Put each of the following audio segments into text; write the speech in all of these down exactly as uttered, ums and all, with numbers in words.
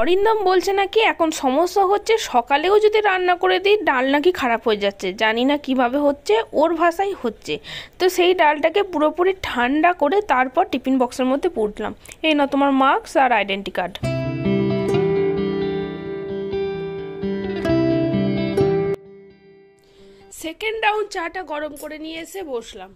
অরিন্দম বলছে নাকি এখন সমস্যা হচ্ছে সকালেও যদি রান্না করে দিই ডাল নাকি খারাপ হয়ে যাচ্ছে, জানি না কিভাবে হচ্ছে, ওর ভাষাই হচ্ছে। তো সেই ডালটাকে পুরোপুরি ঠান্ডা করে তারপর টিফিন বক্সের মধ্যে পুরলাম। এই না তোমার মার্কস আর আইডেন্টি কার্ড। সেকেন্ড রাউন্ড চাটা গরম করে নিয়ে এসে বসলাম।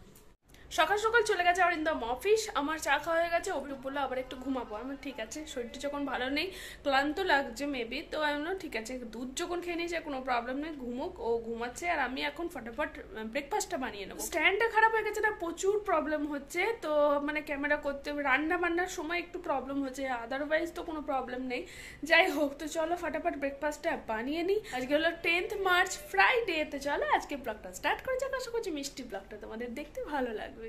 সকাল সকাল চলে গেছে অরিন্দম অফিস, আমার চা খাওয়া হয়ে গেছে। অভিরূপ বললো আবার একটু ঘুমাবো। আমার ঠিক আছে, শরীরটা যখন ভালো নেই, ক্লান্ত লাগছে মেবি, তো আমি বললাম ঠিক আছে দুধ যখন খেয়ে নিয়েছে কোনো প্রবলেম নেই, ঘুমুক, ও ঘুমাচ্ছে আর আমি এখন ফটাফট ব্রেকফাস্টটা বানিয়ে নেবো। স্ট্যান্ডটা খারাপ হয়ে গেছে না, প্রচুর প্রবলেম হচ্ছে, তো মানে ক্যামেরা করতে রান্না বান্নার সময় একটু প্রবলেম হচ্ছে, আদারওয়াইজ তো কোনো প্রবলেম নেই। যাই হোক, তো চলো ফটাফট ব্রেকফাস্টটা বানিয়ে নিই। আজকে হলো টেন্থ মার্চ ফ্রাইডেতে। চলো আজকে ব্লগটা স্টার্ট করেছি। আশা করছি মিষ্টি ব্লগটা তোমাদের দেখতে ভালো লাগে। ঘড়িতে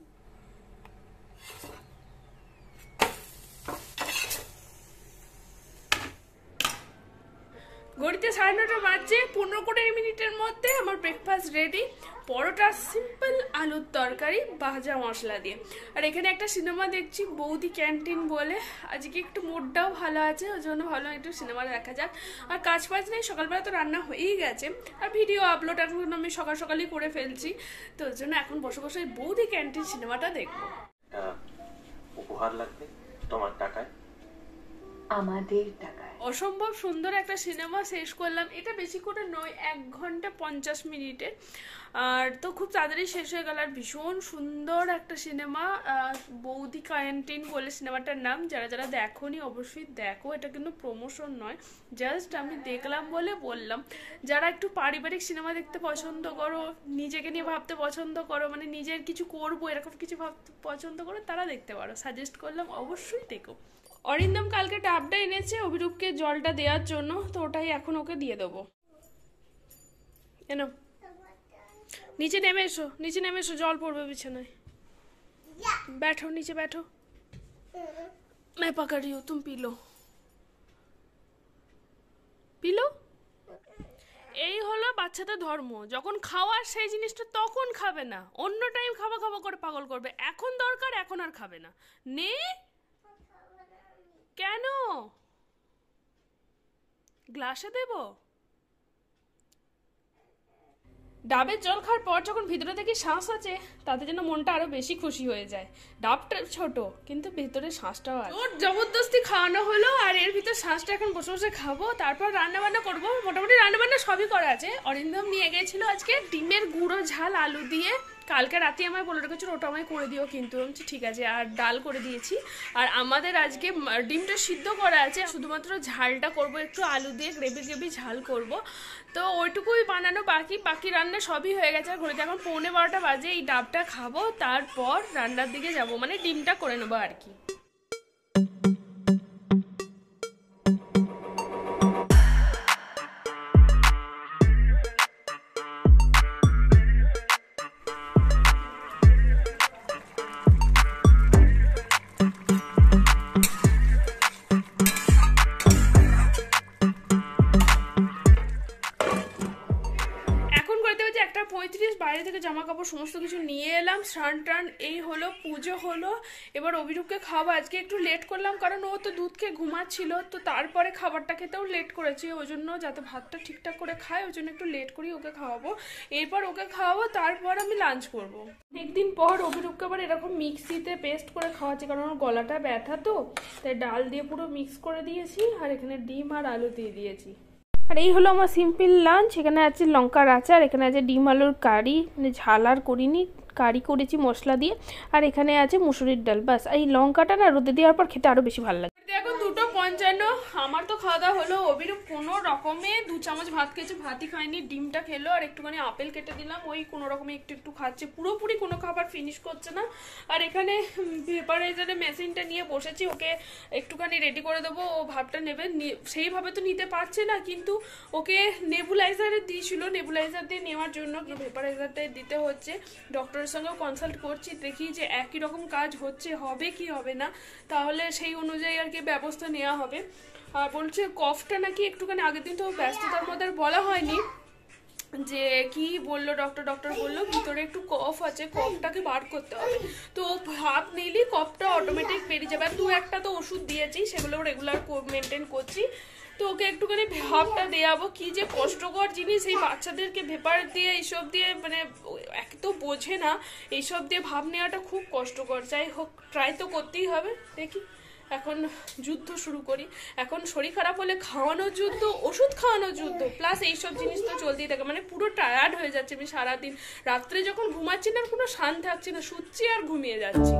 সাড়ে নটা বাজছে, পনেরো কুড়ি মিনিটের মধ্যে আমার ব্রেকফাস্ট রেডি। পরোটা সিম্পল আলুর তরকারি ভাজা মশলা দিয়ে। আর এখানে একটা সিনেমা দেখছি বৌদি ক্যান্টিন বলে, আজকে একটু মুডটাও ভালো আছে, ওই জন্য ভালো একটু সিনেমা দেখা যাক। আর কাজ বাজ নেই, সকালবেলা তো রান্না হয়েই গেছে আর ভিডিও আপলোড এখন আমি সকাল সকালই করে ফেলছি, তো ওই জন্য এখন বসে বসে বৌদি ক্যান্টিন সিনেমাটা দেখবো। উপহার লাগবে তোমার টাকায় আমাদের টাকা। অসম্ভব সুন্দর একটা সিনেমা শেষ করলাম, এটা বেশি করে নয়, এক ঘন্টা পঞ্চাশ মিনিটে, আর তো খুব তাড়াতাড়ি শেষ হয়ে গেল। আর ভীষণ সুন্দর একটা সিনেমা, বৌদি ক্যান্টিন বলে সিনেমাটার নাম। যারা যারা দেখোনি অবশ্যই দেখো, এটা কিন্তু প্রমোশন নয়, জাস্ট আমি দেখলাম বলে বললাম। যারা একটু পারিবারিক সিনেমা দেখতে পছন্দ করো, নিজেকে নিয়ে ভাবতে পছন্দ করো, মানে নিজের কিছু করবো এরকম কিছু ভাবতে পছন্দ করো, তারা দেখতে পারো, সাজেস্ট করলাম, অবশ্যই দেখো। অরিন্দম কালকে ডাবটা এনেছে অভিরূপকে জলটা দেওয়ার জন্য, তো ওটাই এখন ওকে দিয়ে দেবো। এনো নিচে নেমে এসো, নিচে নেমে এসো, জল পড়বে বিছানায়। ব্যাঠো নিচে, ব্যাঠো, मैं पकड़ रही हूं, तुम पी लो पी लो। এই হলো বাচ্চাদের ধর্ম, যখন খাওয়ার সেই জিনিসটা তখন খাবে না, অন্য টাইম খাওয়া খাওয়া করে পাগল করবে, এখন দরকার এখন আর খাবে না। নে কেন গ্লাসে দেব? ডাবের জল খাওয়ার পর যখন ভিতরে থেকে শ্বাস আছে, তাতে যেন মনটা আরো বেশি খুশি হয়ে যায়। ডাবটা ছোট কিন্তু ভিতরে শ্বাসটাও আছে। ওর জবরদস্তি খাওয়ানো হলো আর এর ভিতর শ্বাসটা এখন বসে বসে খাবো, তারপর রান্নাবান্না করবো। মোটামুটি রান্নাবান্না সবই করা আছে। অরিন্দম নিয়ে গেছিল আজকে ডিমের গুঁড়ো ঝাল আলু দিয়ে, কালকে রাতে আমায় বলে রেখেছিল ওটা আমায় করে দিও, কিন্তু আমি ঠিক আছে, আর ডাল করে দিয়েছি। আর আমাদের আজকে ডিমটা সিদ্ধ করা আছে, শুধুমাত্র ঝালটা করব একটু আলু দিয়ে, গ্রেভি গ্রেভি ঝাল করব, তো ওইটুকুই বানানো বাকি। বাকি রান্না সবই হয়ে গেছে। আর ঘড়িতে এখন পৌনে বারোটা বাজে, এই ডাবটা খাবো, তারপর রান্নার দিকে যাব, মানে ডিমটা করে নেবো আর কি। বাইরে থেকে জামা কাপড় সমস্ত কিছু নিয়ে এলাম, স্নান টান এই হলো, পুজো হলো। এবার অভিরূপকে খাওয়া আজকে একটু লেট করলাম, কারণ ও তো দুধ খেয়ে ঘুমাচ্ছিল, তো তারপরে খাবারটা খেতেও লেট করেছি, ওই জন্য যাতে ভাতটা ঠিকঠাক করে খায় ওই জন্য একটু লেট করি, ওকে খাওয়াবো, এরপর ওকে খাওয়াবো, তারপর আমি লাঞ্চ করবো। একদিন পর অভিরূপকে আবার এরকম মিক্সিতে পেস্ট করে খাওয়াচ্ছি, কারণ ওর গলাটা ব্যথা, তো তাই ডাল দিয়ে পুরো মিক্স করে দিয়েছি আর এখানে ডিম আর আলু দিয়ে দিয়েছি। আর এই হলো আমার সিম্পল লাঞ্চ। এখানে আছে লঙ্কার আচার, এখানে আছে ডিম আলুর কারি, মানে ঝাল আর করিনি, কারি করেছি মশলা দিয়ে, আর এখানে আছে মুসুরির ডাল। বাস এই লঙ্কাটা না রোদে দেওয়ার পর খেতে আরো বেশি ভালো লাগে। এখন দুটো পঞ্চান্ন, আমার তো খাওয়া দাওয়া হলো। অভিরূপ কোনো রকমে দু চামচ ভাত খেয়েছে, ভাতই খায়নি, ডিমটা খেলো আর একটুখানি আপেল কেটে দিলাম, ওই কোনো রকমে একটু একটু খাচ্ছে, পুরোপুরি কোনো খাবার ফিনিশ করছে না। আর এখানে ভেপারাইজারের মেশিনটা নিয়ে বসেছি, ওকে একটুখানি রেডি করে দেবো, ও ভাবটা নেবে, সেইভাবে তো নিতে পারছে না, কিন্তু ওকে নেবুলাইজারে দিয়েছিল, নেবুলাইজার দিয়ে নেওয়ার জন্য ভেপারাইজারটা দিতে হচ্ছে। ডক্টরের সঙ্গেও কনসাল্ট করছি, দেখি যে একই রকম কাজ হচ্ছে, হবে কি হবে না, তাহলে সেই অনুযায়ী আর কি ব্যবস্থা নেওয়া হবে। আর বলছে কফটা নাকি একটুখানি, আগের দিন তো ব্যস্ততার মধ্যে বলা হয়নি যে কি বললো ডক্টর, ডক্টর বললো ভিতরে একটু কফ আছে, কফটাকে বার করতে হবে, তো ভাব ভাপ নিলে কপটা অটোমেটিক বেরিয়ে যাবে। দু একটা তো ওষুধ দিয়েছি, সেগুলো রেগুলার মেনটেন করছি। তো ওকে একটুখানি ভাপটা দেওয়াবো। কি যে কষ্টকর জিনিস, এই বাচ্চাদেরকে ভেপার দিয়ে এইসব দিয়ে, মানে এক তো বোঝে না, এইসব দিয়ে ভাপ নেওয়াটা খুব কষ্টকর। যাই হোক, ট্রাই তো করতেই হবে। দেখি এখন যুদ্ধ শুরু করি। এখন শরীর খারাপ হলে খাওয়ানো যুদ্ধ, ওষুধ খাওয়ানো যুদ্ধ, প্লাস এইসব জিনিস তো চলতেই থাকে। মানে পুরো টায়ার্ড হয়ে যাচ্ছে আমি সারাদিন। রাত্রে যখন ঘুমাচ্ছি না, কোনো শান থাকছে না, শুচ্ছি আর ঘুমিয়ে যাচ্ছি।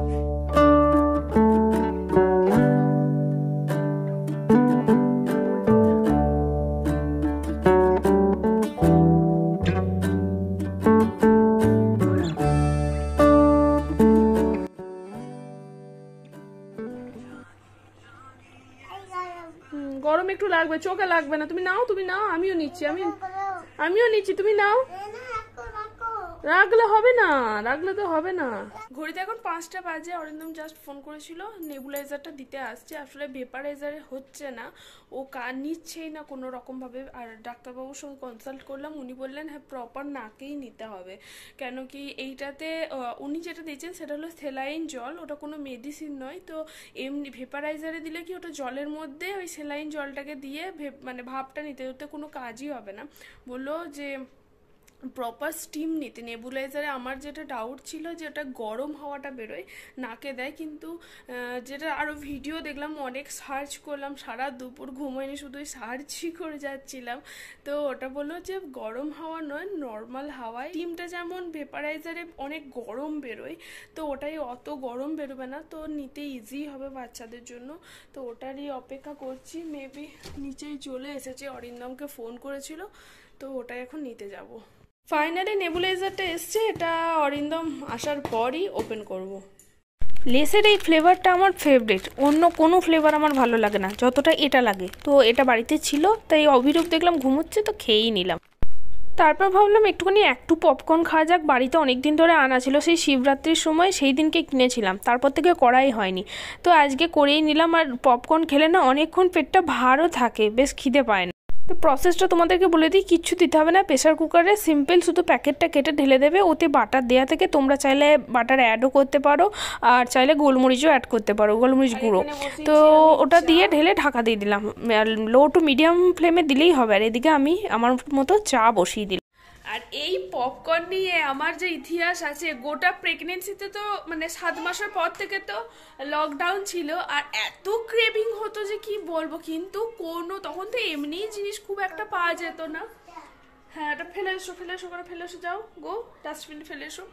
গরম একটু লাগবে, চোখে লাগবে না। তুমি নাও, তুমি নাও, আমিও নিচ্ছি, আমি আমিও নিচ্ছি, তুমি নাও। রাখলে হবে না, রাখলে তো হবে না। ঘড়িতে এখন পাঁচটা বাজে। অরিন্দম জাস্ট ফোন করেছিল, নেবুলাইজারটা দিতে আসছে। আসলে ভেপারাইজারে হচ্ছে না, ও কার নিচ্ছেই না কোনো রকমভাবে। আর ডাক্তারবাবুর সঙ্গে কনসাল্ট করলাম, উনি বললেন হ্যাঁ, প্রপার নাকেই নিতে হবে। কেন কি এইটাতে উনি যেটা দিয়েছেন সেটা হলো সেলাইন জল, ওটা কোনো মেডিসিন নয়। তো এমনি ভেপারাইজারে দিলে কি ওটা জলের মধ্যে ওই সেলাইন জলটাকে দিয়ে মানে ভাবটা নিতে ওতে কোনো কাজই হবে না। বললো যে প্রপার স্টিম নিতে। নেবুলাইজারে আমার যেটা ডাউট ছিল যে ওটা গরম হাওয়াটা বেরোয় নাকে দেয়, কিন্তু যেটা আরও ভিডিও দেখলাম, অনেক সার্চ করলাম, সারা দুপুর ঘুমোয়নি, শুধু ওই সার্চই করে যাচ্ছিলাম। তো ওটা বললো যে গরম হাওয়া নয়, নর্মাল হাওয়ায় স্টিমটা যেমন ভেপারাইজারে অনেক গরম বেরোয়, তো ওটাই অত গরম বেরোবে না, তো নিতে ইজি হবে বাচ্চাদের জন্য। তো ওটারই অপেক্ষা করছি। মেবি নিচেই চলে এসেছে, অরিন্দমকে ফোন করেছিল, তো ওটাই এখন নিতে যাবো। ফাইনালি নেবুলাইজারটা এসছে, এটা অরিন্দম আসার পরই ওপেন করব। লেসের এই ফ্লেভারটা আমার ফেভারিট, অন্য কোনো ফ্লেভার আমার ভালো লাগে না যতটা এটা লাগে। তো এটা বাড়িতে ছিল, তাই অভিরূপ দেখলাম ঘুমোচ্ছে, তো খেয়েই নিলাম। তারপর ভাবলাম একটুখানি একটু পপকর্ন খাওয়া যাক। বাড়িতে অনেক দিন ধরে আনা ছিল, সেই শিবরাত্রির সময় সেই দিনকে কিনেছিলাম, তারপর থেকে করাই হয়নি, তো আজকে করেই নিলাম। আর পপকর্ন খেলে না অনেকক্ষণ পেটটা ভারও থাকে, বেশ খিদে পায় না। তো প্রসেসটা তোমাদেরকে বলে দিই, কিচ্ছু দিতে হবে না। প্রেশার কুকারে সিম্পল শুধু প্যাকেটটা কেটে ঢেলে দেবে, ওতে বাটার দেওয়া থেকে তোমরা চাইলে বাটার অ্যাডও করতে পারো, আর চাইলে গোলমরিচও অ্যাড করতে পারো, গোলমরিচ গুঁড়ো। তো ওটা দিয়ে ঢেলে ঢাকা দিয়ে দিলাম, লো টু মিডিয়াম ফ্লেমে দিলেই হবে। আর এদিকে আমি আমার মতো চা বসিয়ে দিলাম। আর এই পপকর্ন নিয়ে আমার যে ইতিহাস আছে, গোটা প্রেগনেন্সিতে তো মানে সাত মাসের পর থেকে তো লকডাউন ছিল, আর এত ক্রেভিং হতো যে কি বলবো। কিন্তু কোনো তখন তো এমনিই জিনিস খুব একটা পাওয়া যেত না। হ্যাঁ, এটা ফেলে এসো, ফেলে এসো করে ফেলে এসো, যাও গো ডাস্টবিনে ফেলে এসো।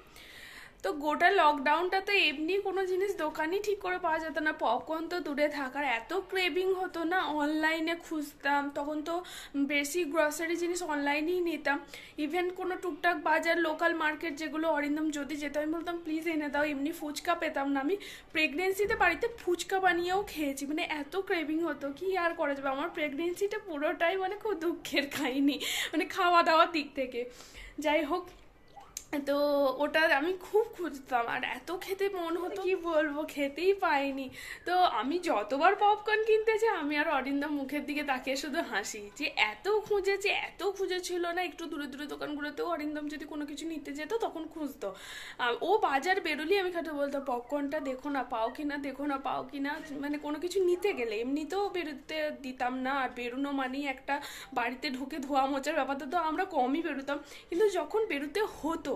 তো গোটা লকডাউনটা তো এমনি কোনো জিনিস দোকানই ঠিক করে পাওয়া যেত না, পপকর্ন তো দূরে থাকার। এত ক্রেভিং হতো না, অনলাইনে খুঁজতাম। তখন তো বেশি গ্রসারি জিনিস অনলাইনেই নিতাম। ইভেন কোনো টুকটাক বাজার, লোকাল মার্কেট যেগুলো, অরিন্দম যদি যেত আমি বলতাম প্লিজ এনে দাও, এমনি ফুচকা পেতাম না। আমি প্রেগনেন্সিতে বাড়িতে ফুচকা বানিয়েও খেয়েছি, মানে এত ক্রেভিং হতো। কি আর করা যাবে, আমার প্রেগনেন্সিটা পুরোটাই মানে খুব দুঃখের কাহিনি, মানে খাওয়া দাওয়ার দিক থেকে। যাই হোক, তো ওটা আমি খুব খুঁজতাম, আর এত খেতে মন হতো কি বলবো, খেতেই পাইনি। তো আমি যতবার পপকর্ন কিনতেছি, আমি আর অরিন্দম মুখের দিকে তাকিয়ে শুধু হাসি, যে এত খুঁজেছি, এত খুঁজেছিল না। একটু দূরে দূরে দোকানগুলোতেও অরিন্দম যদি কোনো কিছু নিতে যেত তখন খুঁজতো। ও বাজার বেরোলি আমি খাটে বলতাম পপকর্নটা দেখো না, পাও কিনা, দেখো না পাও কিনা। মানে কোনো কিছু নিতে গেলে এমনিতেও বেরোতে দিতাম না, আর বেরোনো মানেই একটা বাড়িতে ঢুকে ধোয়া মোচার ব্যাপারটা তো আমরা কমই বেরোতাম। কিন্তু যখন বেরোতে হতো,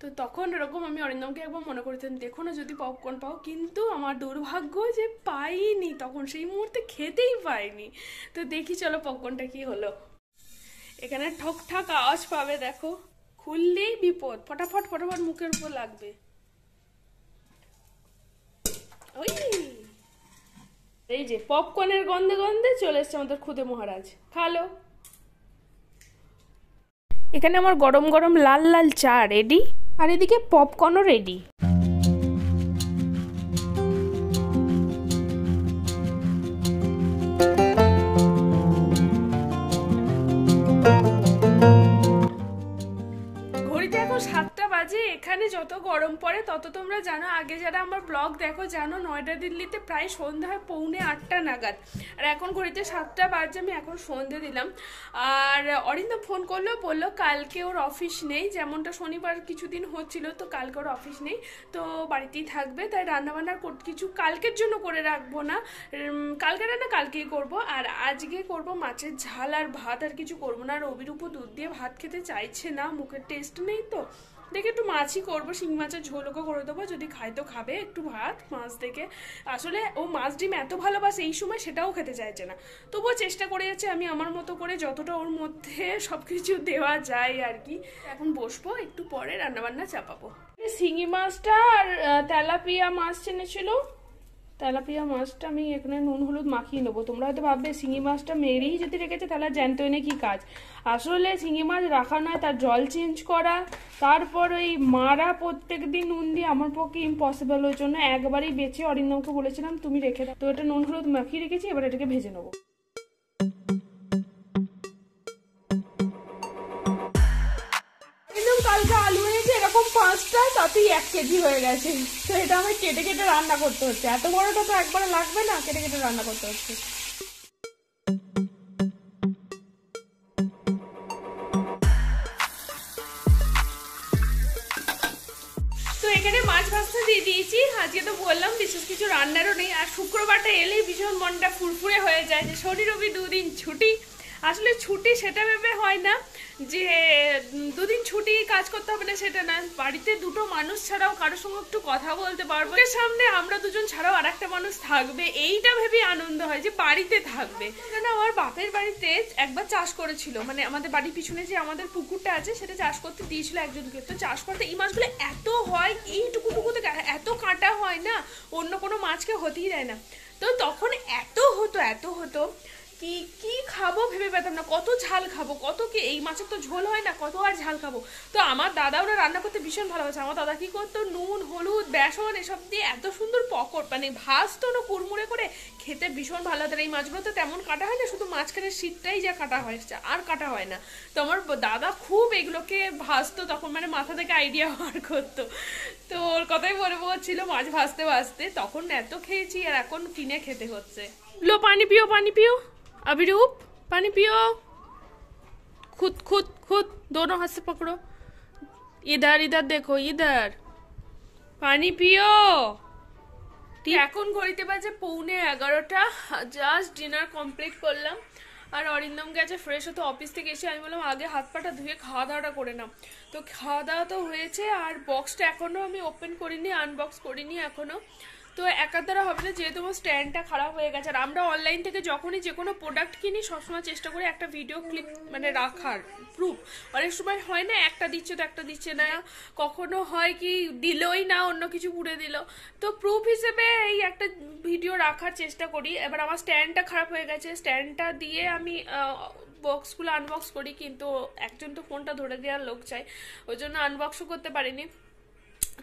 তো তখন এরকম আমি অরিন্দমকে একবার মনে করতাম দেখো না যদি পপকর্ন পাও। কিন্তু আমার দুর্ভাগ্য যে পাইনি, তখন সেই মুহূর্তে খেতেই পাইনি। তো দেখি চলো পপকর্নটা কি হলো। এখানে ঠক ঠাক আওয়াজ পাবে, দেখো খুললেই বিপদ, ফটাফট ফটাফট মুখের উপর লাগবে। ওই এই যে পপকর্নের গন্ধে গন্ধে চলে এসছে আমাদের খুদে মহারাজ। খালো। এখানে আমার গরম গরম লাল লাল চা রেডি, আর এদিকে পপকর্নও রেডি। ঘড়িতে এখন সাতটা বাজে। এখানে যত গরম पड़े तत तोमरा जानो आगे जारा आमार ब्लग देखो जानो नयडा दिल्लीते प्राय सन्ध्या पौने आठटा नागाद और एखन घड़ीते सातटा बाजे आमि एखन सन्ध्या दिलाम। और अरिंदा फोन करलो बोललो कालके ओर अफिस नेई, जेमनटा शनिवार किछुदिन होच्छिलो तो कालके ओर अफिस नेई तो बाड़ीतेई थाकबे, ताई रान्ना बान्ना किछु कालकेर जोन्नो करे राखबो ना, कालके रान्ना कालकेई करबो और आजके करबो माছের झाल और भात और किछु करबो ना। रबिर उपर दूध दिये भात खेते चाइछे ना, मुखे टेस्ट नेई तो देखे एक माछ ही करब, शिंग माछेर झोलको करे देबो जो खाय तो खाबे, एक भात माछ देखे आसले ओ माछ डिम एत भालोबासे एई समय सेटाओ खेते चाइछे ना, तबुओ चेष्टा करे जाच्छे आमि आमार मतो करे जतटा ओर मध्धे सबकिछु देवा जाय आर कि। एखन बसबो एकटु परे रान्ना बान्ना चापाबो। शिंगी माछटा आर तेलापिया माछ এনেছিল, तेलापिया माछटा आमि एखाने नुन हलुद माखिये नेब। तोमरा हयतो भाबबे शिंगी माछटा मेरेई जोदि रेखेছে তাহলে জ্যান্ত এনে কি কাজ, আসলে শিঙি মাছ রাখা নয়, তার জল চেঞ্জ করা, তারপর ওই মারা প্রত্যেক দিন নুন দিয়ে আমার পক্ষে ইম্পসিবল। ওই জন্য একবারই বেঁচে অরিন্দমকে বলেছিলাম তুমি রেখে দাও, তো এটা নুন হলুদ মাখিয়ে রেখেছি, এবার এটাকে ভেজে নেবো। কালকে আলু এনেছে এরকম পাঁচটা, তাতেই এক কেজি হয়ে গেছে, তো এটা আমার কেটে কেটে রান্না করতে হচ্ছে, এত বড়টা তো একবারে লাগবে না, কেটে কেটে রান্না করতে হচ্ছে। চাষ করেছিল মানে আমাদের বাড়ির পিছনে যে আমাদের পুকুরটা আছে সেটা চাষ করতে দিয়েছিল একজনকে, তো চাষ করতে এই মাছগুলো এত হয় এইটুকুটুকু এত কাঁটা হয় না, অন্য কোনো মাছকে হতেই দেয় না, তো তখন এত হতো এত হতো কি কি খাবো ভেবে পেতাম না, কত ঝাল খাবো, কত কি এই মাছের তো ঝোল হয় না, কত আর ঝাল খাবো। তো আমার দাদা ওরা রান্না করতে ভীষণ ভালোবাসে, আমার দাদা কি করতো নুন হলুদ বেসন এসব দিয়ে এত সুন্দর পকোড় মানে ভাজতো না কুড়মুড়ে করে, খেতে ভীষণ ভালো লাগে। এই মাছগুলো তো তেমন কাটা হয় না, শুধু মাছখানে শীতটাই যা কাটা হয় আর কাটা হয় না, তো আমার দাদা খুব এগুলোকে ভাজতো তখন মানে মাথা থেকে আইডিয়া বার করতো, তো ওর কথাই বলে বলছিল মাছ ভাজতে ভাজতে তখন এত খেয়েছি আর এখন কিনে খেতে হচ্ছে। লো পানি পিও পানি পিও अभिरूप पानी पियो, खुद खुद खुद दोनों हाथ से पकड़ो, इधर इधर देखो इधर पानी पियो। एखन घड़ीते बाजे पौने एगारोटा, जस्ट डिनार कमप्लीट करलाम और अरिंदम गेছে फ्रेश হতে অফিস থেকে এসে, আমি বললাম আগে হাত পাটা ধুয়ে খাওয়া দাওয়াটা করে নাও, তো খাওয়া দাওয়া তো হয়েছে আর বক্সটা এখনো আমি ওপেন করিনি, আনবক্স করিনি এখনো, তো একার দ্বারা হবে না যেহেতু আমার স্ট্যান্ডটা খারাপ হয়ে গেছে। আর আমরা অনলাইন থেকে যখনই যে কোনো প্রোডাক্ট কিনি সবসময় চেষ্টা করি একটা ভিডিও ক্লিপ মানে রাখার প্রুফ, অনেক সময় হয় না একটা দিচ্ছে তো একটা দিচ্ছে না, কখনো হয় কি দিলই না অন্য কিছু পুড়ে দিল, তো প্রুফ হিসেবে এই একটা ভিডিও রাখার চেষ্টা করি। এবার আমার স্ট্যান্ডটা খারাপ হয়ে গেছে, স্ট্যান্ডটা দিয়ে আমি বক্সগুলো আনবক্স করি, কিন্তু একজন তো ফোনটা ধরে দেওয়ার লোক চাই, ওই জন্য আনবক্সও করতে পারিনি।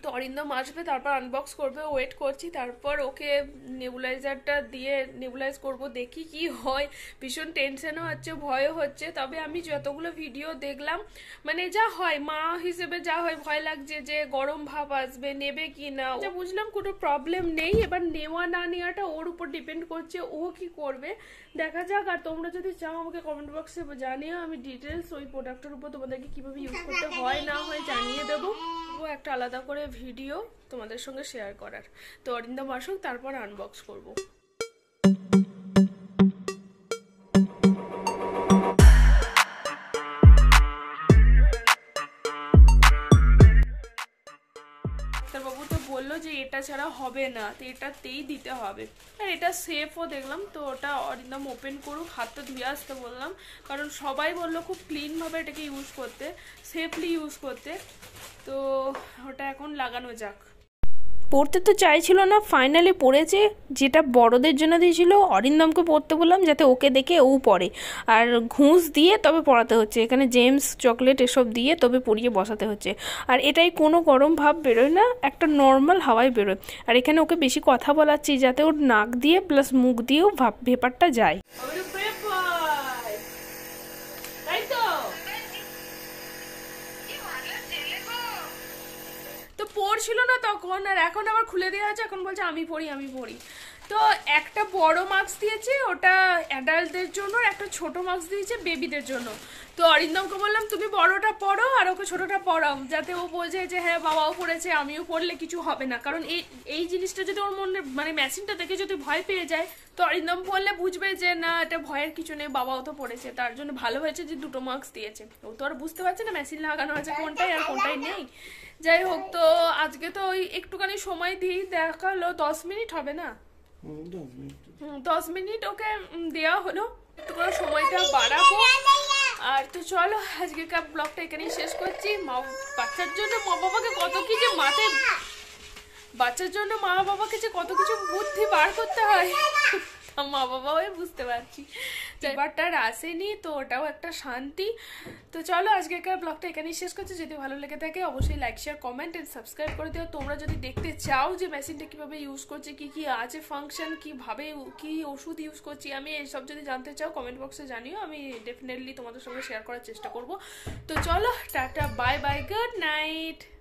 তো অরিন্দম আসবে তারপর আনবক্স করবে, ওয়েট করছি, তারপর ওকে নেবুলাইজারটা দিয়ে নেবুলাইজ করব, দেখি কি হয়। ভীষণ টেনশনও হচ্ছে ভয়ও হচ্ছে, তবে আমি যতগুলো ভিডিও দেখলাম মানে যা হয় মা হিসেবে যা হয় ভয় লাগছে যে গরম ভাব আসবে নেবে কি না, যা বুঝলাম কোনো প্রবলেম নেই, এবার নেওয়া না নেওয়াটা ওর উপর ডিপেন্ড করছে ও কি করবে দেখা যাক। আর তোমরা যদি চাও আমাকে কমেন্ট বক্সে জানিও, আমি ডিটেলস ওই প্রোডাক্টের উপর তোমাদেরকে কীভাবে ইউজ করতে হয় না হয় জানিয়ে দেবো, ও একটা আলাদা করে ভিডিও তোমাদের সঙ্গে শেয়ার করার। তো অরিন্দম আসুক তারপর আনবক্স করব। বাবু তো বললো যে এটা ছাড়া হবে না, তো এটাতেই দিতে হবে, আর এটা সেফও দেখলাম, তো ওটা অরিন্দম ওপেন করুক, হাতটা ধুয়ে আসতে বললাম, কারণ সবাই বললো খুব ক্লিনভাবে এটাকে ইউজ করতে, সেফলি ইউজ করতে, তো ওটা এখন লাগানো যাক। পড়তে তো চাইছিল না, ফাইনালি পড়েছে, যেটা বড়দের জন্য দিয়েছিল অরিন্দমকে পড়তে বললাম যাতে ওকে দেখে ও পড়ে, আর ঘুষ দিয়ে তবে পড়াতে হচ্ছে, এখানে জেমস চকলেট এসব দিয়ে তবে পড়িয়ে বসাতে হচ্ছে, আর এটাই কোনো গরম ভাব বেরোয় না, একটা নর্মাল হাওয়াই বেরোয়। আর এখানে ওকে বেশি কথা বলাচ্ছি যাতে ওর নাক দিয়ে প্লাস মুখ দিয়েও ভাব ভেপারটা যায়। পড়ছিল না তখন, আর এখন আবার খুলে দেওয়া হয়েছে, এখন বলছে আমি পড়ি আমি পড়ি। তো একটা বড় মাস্ক দিয়েছে ওটা অ্যাডাল্টদের জন্য, একটা ছোট মাস্ক দিয়েছে বেবিদের জন্য। তো অরিন্দমকে বললাম তুমি বড়টা পড়ো আর ওকে ছোটোটা পড়াও, যাতে ও বোঝে যে হ্যাঁ বাবাও পড়েছে আমিও পড়লে কিছু হবে না। কারণ এই এই জিনিসটা যদি ওর মনে মানে মেশিনটা দেখে যদি ভয় পেয়ে যায়, তো অরিন্দম পড়লে বুঝবে যে না এটা ভয়ের কিছু নেই, বাবাও তো পড়েছে। তার জন্য ভালো হয়েছে যে দুটো মাস্ক দিয়েছে, ও তো আর বুঝতে পারছে না মেশিন লাগানো আছে কোনটাই আর কোনটাই নেই। যাই হোক, তো আজকে তো ওই একটুখানি সময় দিই, দেখালো দশ মিনিট হবে না, দশ মিনিট ওকে দেওয়া হলো, একটু করে সময়টা বাড়াবো। আর তো চলো আজকের কাপ ব্লগটা এখানেই শেষ করছি। মা বাচ্চার জন্য মা বাবাকে কত কি যে মাথায়, বাচ্চার জন্য মা বাবাকে যে কত কিছু বুদ্ধি বার করতে হয় মা বাবা হয়ে বুঝতে পারছি। এবারটা আর আসেনি, তো ওটাও একটা শান্তি। তো চলো আজকের ব্লগটা এখানেই শেষ করছি। যদি ভালো লেগে থাকে অবশ্যই like share comment and subscribe করে দিও। তোমরা যদি দেখতে চাও যে মেশিনটা কীভাবে ইউজ করছি, কী কী আছে ফাংশন, কীভাবে কী ওষুধ ইউজ করছি, আমি এসব যদি জানতে চাও কমেন্ট বক্সে জানিও, আমি ডেফিনেটলি তোমাদের সঙ্গে শেয়ার করার চেষ্টা করব। তো চলো tata, bye bye, good night.